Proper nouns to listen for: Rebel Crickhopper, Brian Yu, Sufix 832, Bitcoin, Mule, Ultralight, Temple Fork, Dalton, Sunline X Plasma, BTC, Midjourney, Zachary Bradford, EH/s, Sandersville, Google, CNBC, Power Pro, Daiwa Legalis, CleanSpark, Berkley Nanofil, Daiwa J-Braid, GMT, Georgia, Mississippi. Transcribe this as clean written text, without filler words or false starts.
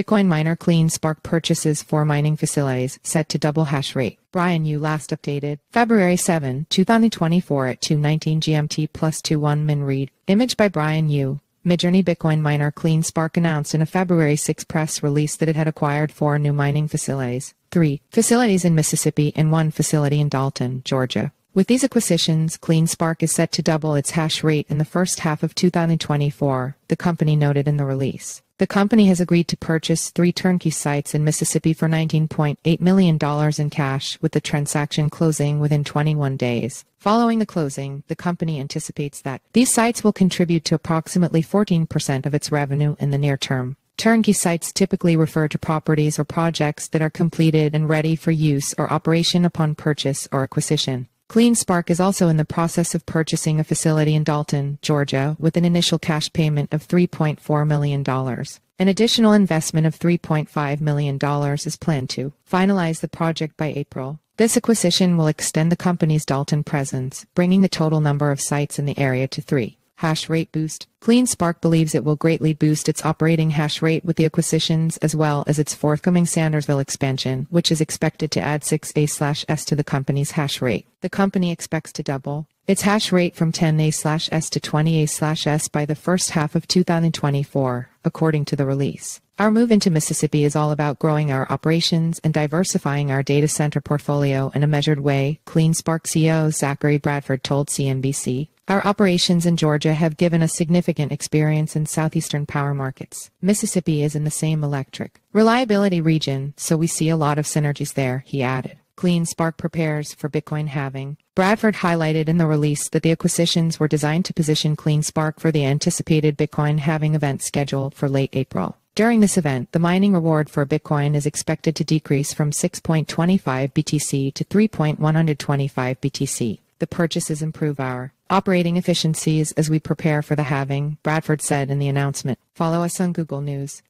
Bitcoin miner CleanSpark purchases 4 mining facilities set to double hash rate. Brian, you last updated February 7, 2024 at 2:19 GMT plus 21 min. Read. Image by Brian Yu. Midjourney Bitcoin miner CleanSpark announced in a February 6 press release that it had acquired 4 new mining facilities, 3 facilities in Mississippi and 1 facility in Dalton, Georgia. With these acquisitions, CleanSpark is set to double its hash rate in the first half of 2024, the company noted in the release. The company has agreed to purchase 3 turnkey sites in Mississippi for $19.8 million in cash, with the transaction closing within 21 days. Following the closing, the company anticipates that these sites will contribute to approximately 14% of its revenue in the near term. Turnkey sites typically refer to properties or projects that are completed and ready for use or operation upon purchase or acquisition. CleanSpark is also in the process of purchasing a facility in Dalton, Georgia, with an initial cash payment of $3.4 million. An additional investment of $3.5 million is planned to finalize the project by April. This acquisition will extend the company's Dalton presence, bringing the total number of sites in the area to 3. Hash rate boost. CleanSpark believes it will greatly boost its operating hash rate with the acquisitions as well as its forthcoming Sandersville expansion, which is expected to add 6A/S to the company's hash rate. The company expects to double its hash rate from 10A/S to 20A/S by the first half of 2024, according to the release. Our move into Mississippi is all about growing our operations and diversifying our data center portfolio in a measured way, CleanSpark CEO Zachary Bradford told CNBC. Our operations in Georgia have given us significant experience in southeastern power markets. Mississippi is in the same electric reliability region, so we see a lot of synergies there, he added. CleanSpark prepares for Bitcoin halving. Bradford highlighted in the release that the acquisitions were designed to position CleanSpark for the anticipated Bitcoin halving event scheduled for late April. During this event, the mining reward for Bitcoin is expected to decrease from 6.25 BTC to 3.125 BTC. The purchases improve our operating efficiencies as we prepare for the halving, Bradford said in the announcement. Follow us on Google News.